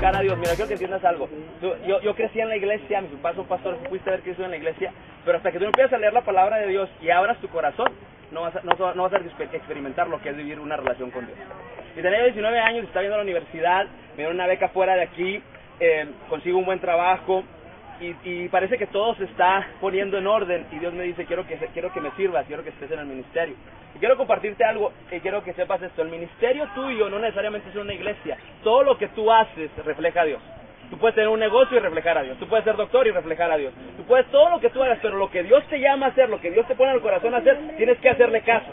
buscar a Dios. Mira, quiero que entiendas algo. Yo crecí en la iglesia, mis papás son pastores, pudiste haber crecido en la iglesia, pero hasta que tú no empiezas a leer la palabra de Dios y abras tu corazón, no vas a experimentar lo que es vivir una relación con Dios. Y tenía 19 años, estaba yendo a la universidad, me dieron una beca fuera de aquí, consigo un buen trabajo, y parece que todo se está poniendo en orden, y Dios me dice, quiero que me sirvas, quiero que estés en el ministerio. Y quiero compartirte algo, y quiero que sepas esto, el ministerio tuyo no necesariamente es una iglesia, todo lo que tú haces refleja a Dios. Tú puedes tener un negocio y reflejar a Dios, tú puedes ser doctor y reflejar a Dios, tú puedes todo lo que tú hagas, pero lo que Dios te llama a hacer, lo que Dios te pone en el corazón a hacer, tienes que hacerle caso.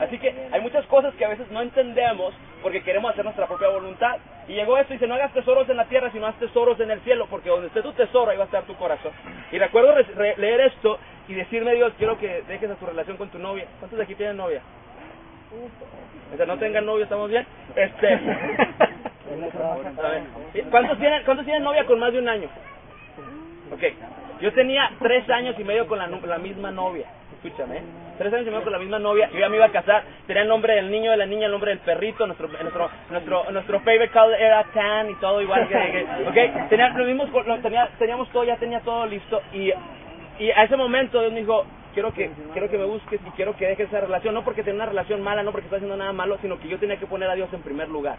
Así que hay muchas cosas que a veces no entendemos porque queremos hacer nuestra propia voluntad. Y llegó esto y dice, no hagas tesoros en la tierra, sino haz tesoros en el cielo, porque donde esté tu tesoro, ahí va a estar tu corazón. Y recuerdo leer esto y decirme, Dios, quiero que dejes a tu relación con tu novia. ¿Cuántos de aquí tienen novia? O sea, no tengan novio, ¿estamos bien? ¿Cuántos tienen novia con más de un año? Ok, yo tenía 3 años y medio con la misma novia. Escúchame, 3 años y medio con la misma novia. Yo ya me iba a casar, tenía el nombre del niño, de la niña, el nombre del perrito. Nuestro favorite color era tan y todo igual que okay. Teníamos todo, ya tenía todo listo. Y a ese momento Dios me dijo, quiero que me busques y quiero que dejes esa relación. No porque tenga una relación mala, no porque está haciendo nada malo, sino que yo tenía que poner a Dios en primer lugar.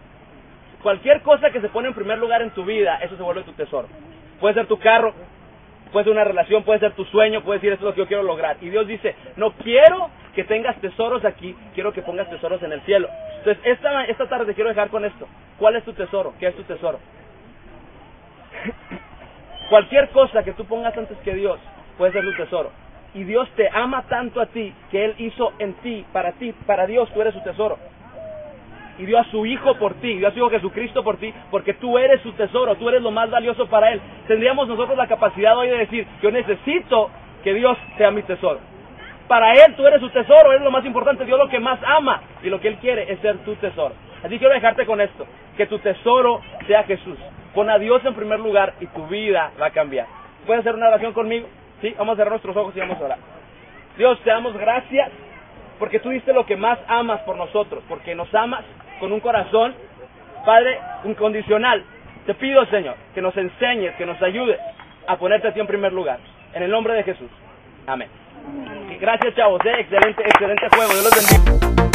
Cualquier cosa que se pone en primer lugar en tu vida, eso se vuelve tu tesoro. Puede ser tu carro, puede ser una relación, puede ser tu sueño, puede decir, esto es lo que yo quiero lograr. Y Dios dice, no quiero que tengas tesoros aquí, quiero que pongas tesoros en el cielo. Entonces, esta tarde te quiero dejar con esto. ¿Cuál es tu tesoro? ¿Qué es tu tesoro? Cualquier cosa que tú pongas antes que Dios puede ser tu tesoro. Y Dios te ama tanto a ti que Él hizo en ti, para Dios tú eres su tesoro. Y dio a su Hijo por ti, dio a su Hijo Jesucristo por ti, porque tú eres su tesoro, tú eres lo más valioso para Él. Tendríamos nosotros la capacidad hoy de decir, yo necesito que Dios sea mi tesoro. Para Él tú eres su tesoro, Él es lo más importante, Dios lo que más ama, y lo que Él quiere es ser tu tesoro. Así quiero dejarte con esto, que tu tesoro sea Jesús. Pon a Dios en primer lugar y tu vida va a cambiar. ¿Puedes hacer una oración conmigo? Sí, vamos a cerrar nuestros ojos y vamos a orar. Dios, te damos gracias, porque tú diste lo que más amas por nosotros, porque nos amas con un corazón, Padre, incondicional. Te pido, Señor, que nos enseñes, que nos ayudes a ponerte a ti en primer lugar. En el nombre de Jesús. Amén. Gracias, chavos. Excelente juego. Dios los bendiga.